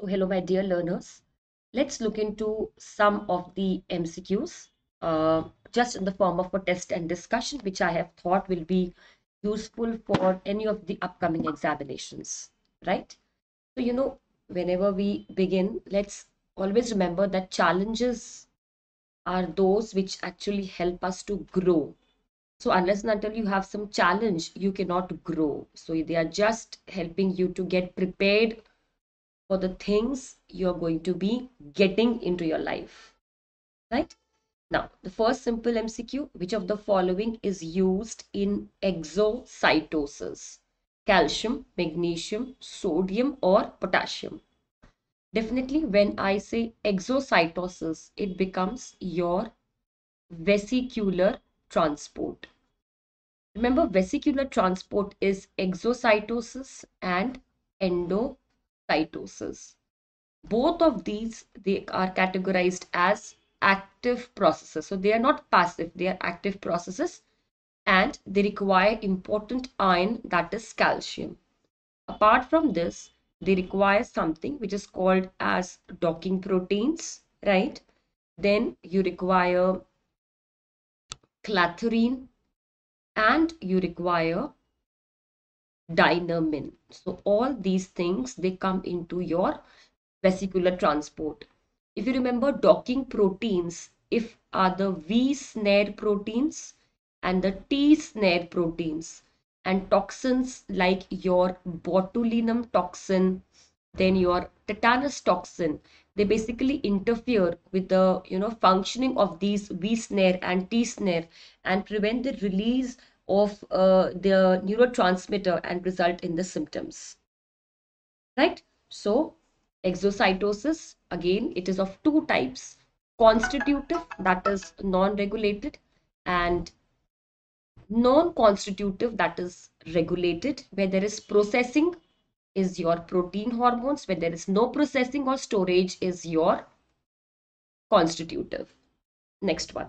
So hello my dear learners, let's look into some of the MCQs just in the form of a test and discussion, which I have thought will be useful for any of the upcoming examinations, right? So you know, whenever we begin, let's always remember that challenges are those which actually help us to grow. So unless and until you have some challenge, you cannot grow. So they are just helping you to get prepared for the things you're going to be getting into your life, right? Now, the first simple MCQ, which of the following is used in exocytosis? Calcium, magnesium, sodium or potassium? Definitely when I say exocytosis, it becomes your vesicular transport. Remember, vesicular transport is exocytosis and endocytosis. Both of these, they are categorized as active processes. So they are not passive, they are active processes, and they require important ion, that is calcium. Apart from this, they require something which is called as docking proteins, right? Then you require clathrin and you require dynamin. So all these things, they come into your vesicular transport. If you remember, docking proteins are the v snare proteins and the t snare proteins, and toxins like your botulinum toxin, then your tetanus toxin, they basically interfere with the functioning of these v snare and t snare and prevent the release of the neurotransmitter and result in the symptoms, right? So exocytosis, again, it is of two types: constitutive, that is non-regulated, and non-constitutive, that is regulated, where there is processing is your protein hormones, where there is no processing or storage is your constitutive. Next one,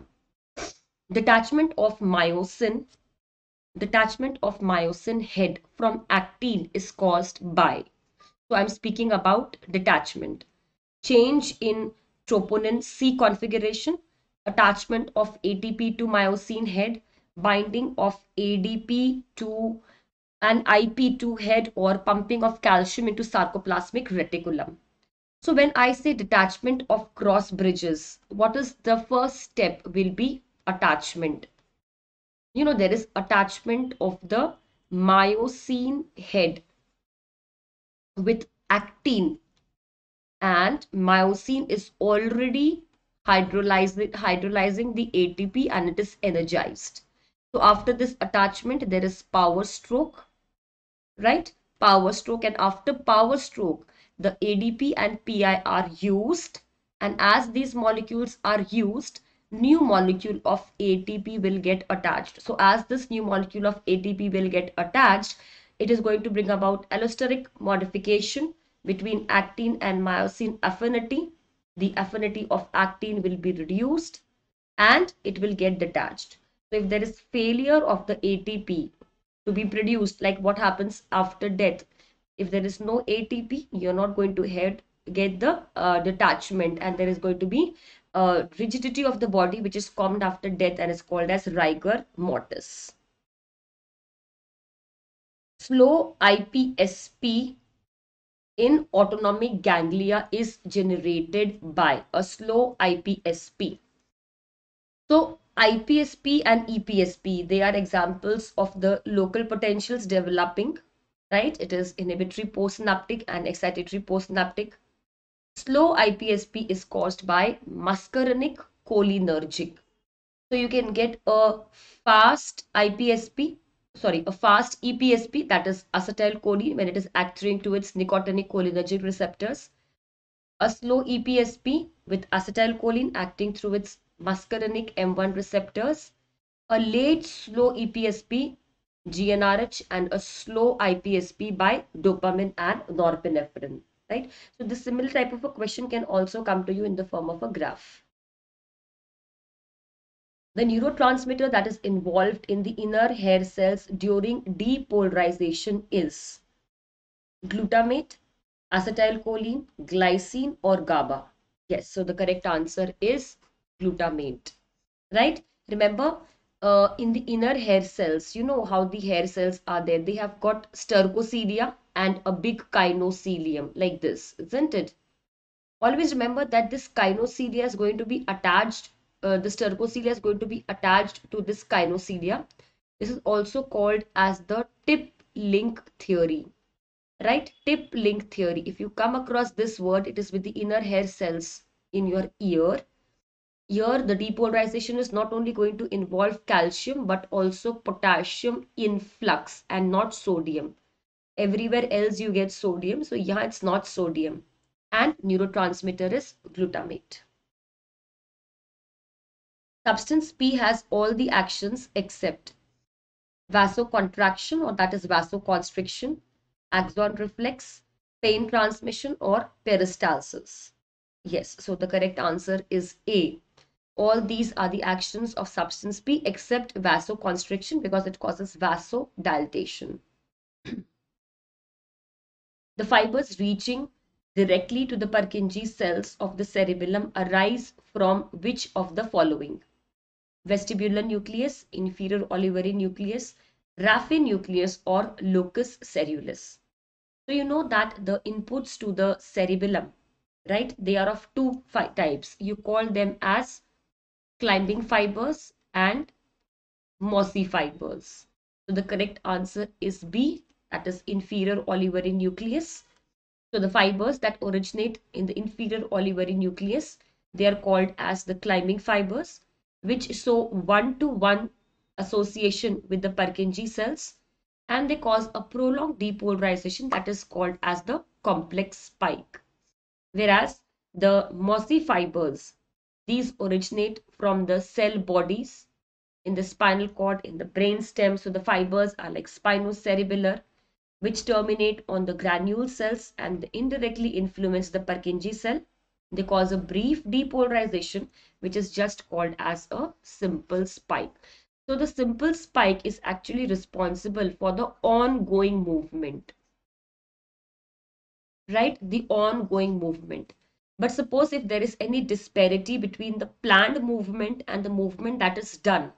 detachment of myosin. Detachment of myosin head from actin is caused by, so I'm speaking about detachment, change in troponin C configuration, attachment of ATP to myosin head, binding of ADP to an IP2 head, or pumping of calcium into sarcoplasmic reticulum. So when I say detachment of cross bridges, what is the first step? Will be attachment. You know, there is attachment of the myosin head with actin, and myosin is already hydrolyzing the ATP and it is energized. So after this attachment, there is power stroke, right? Power stroke, and after power stroke, the ADP and PI are used, and as these molecules are used, new molecule of ATP will get attached. So as this new molecule of ATP will get attached, it is going to bring about allosteric modification between actin and myosin affinity. The affinity of actin will be reduced and it will get detached. So if there is failure of the ATP to be produced, like what happens after death, if there is no ATP, you're not going to get the detachment, and there is going to be rigidity of the body, which is common after death and is called as rigor mortis. Slow IPSP in autonomic ganglia is generated by a slow IPSP. So IPSP and EPSP, they are examples of the local potentials developing, right? It is inhibitory postsynaptic and excitatory postsynaptic. Slow IPSP is caused by muscarinic cholinergic. So you can get a fast EPSP, that is acetylcholine, when it is acting to its nicotinic cholinergic receptors. A slow EPSP with acetylcholine acting through its muscarinic M1 receptors, a late slow EPSP, GnRH, and a slow IPSP by dopamine and norepinephrine, right? So this similar type of a question can also come to you in the form of a graph. The neurotransmitter that is involved in the inner hair cells during depolarization is glutamate, acetylcholine, glycine, or GABA? Yes, so the correct answer is glutamate, right? Remember, in the inner hair cells, you know how the hair cells are there. They have got stereocilia and a big kinocilium like this, isn't it? Always remember that this kinocilia is going to be attached, the stercocelia is going to be attached to this kinocilia. This is also called as the tip link theory, right? Tip link theory. If you come across this word, it is with the inner hair cells in your ear. Here, the depolarization is not only going to involve calcium, but also potassium influx and not sodium. Everywhere else you get sodium. So, yeah, it's not sodium. And neurotransmitter is glutamate. Substance P has all the actions except vasocontraction, or that is vasoconstriction, axon reflex, pain transmission, or peristalsis. Yes, so the correct answer is A. All these are the actions of substance P except vasoconstriction, because it causes vasodilatation. The fibers reaching directly to the Purkinje cells of the cerebellum arise from which of the following? Vestibular nucleus, inferior olivary nucleus, raphe nucleus, or locus coeruleus. So you know that the inputs to the cerebellum, right, they are of two types. You call them as climbing fibers and mossy fibers. So the correct answer is B, that is inferior olivary nucleus. So the fibers that originate in the inferior olivary nucleus, they are called as the climbing fibers, which show one-to-one association with the Purkinje cells, and they cause a prolonged depolarization that is called as the complex spike. Whereas the mossy fibers, these originate from the cell bodies in the spinal cord, in the brain stem. So the fibers are like spinocerebellar, which terminate on the granule cells and indirectly influence the Purkinje cell. They cause a brief depolarization, which is just called as a simple spike. So the simple spike is actually responsible for the ongoing movement, right? The ongoing movement. But suppose if there is any disparity between the planned movement and the movement that is done,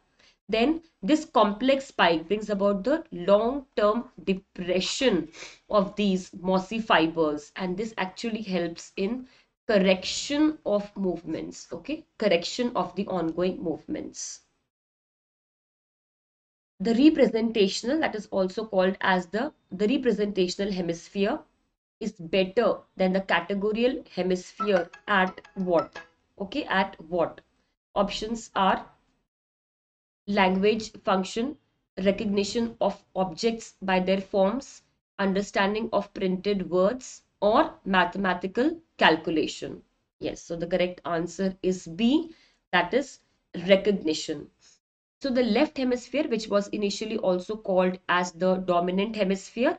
then this complex spike brings about the long-term depression of these mossy fibers, and this actually helps in correction of movements, okay? Correction of the ongoing movements. The representational, that is also called as the representational hemisphere, is better than the categorical hemisphere at what? Okay, at what? Options are language function, recognition of objects by their forms, understanding of printed words, or mathematical calculation. Yes, so the correct answer is B, that is recognition. So the left hemisphere, which was initially also called as the dominant hemisphere,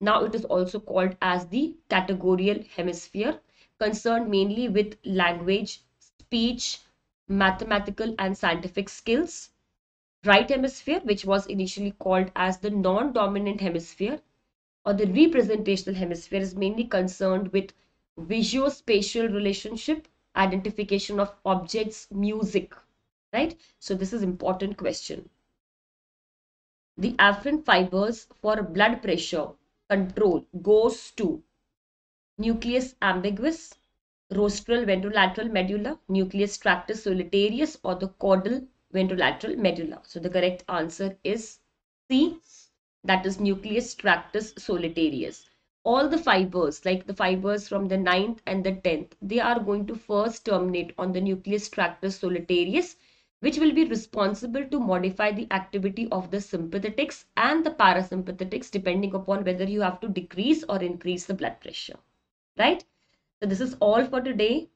now it is also called as the categorical hemisphere, concerned mainly with language, speech, mathematical and scientific skills. Right hemisphere, which was initially called as the non-dominant hemisphere, or the representational hemisphere, is mainly concerned with visuospatial relationship, identification of objects, music, right? So this is an important question. The afferent fibers for blood pressure control goes to nucleus ambiguus, rostral ventrolateral medulla, nucleus tractus solitarius, or the caudal ventrolateral medulla. So the correct answer is C, that is nucleus tractus solitarius. All the fibers, like the fibers from the 9th and the 10th, they are going to first terminate on the nucleus tractus solitarius, which will be responsible to modify the activity of the sympathetics and the parasympathetics, depending upon whether you have to decrease or increase the blood pressure, right? So this is all for today.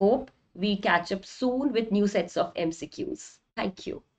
Hope we catch up soon with new sets of MCQs. Thank you.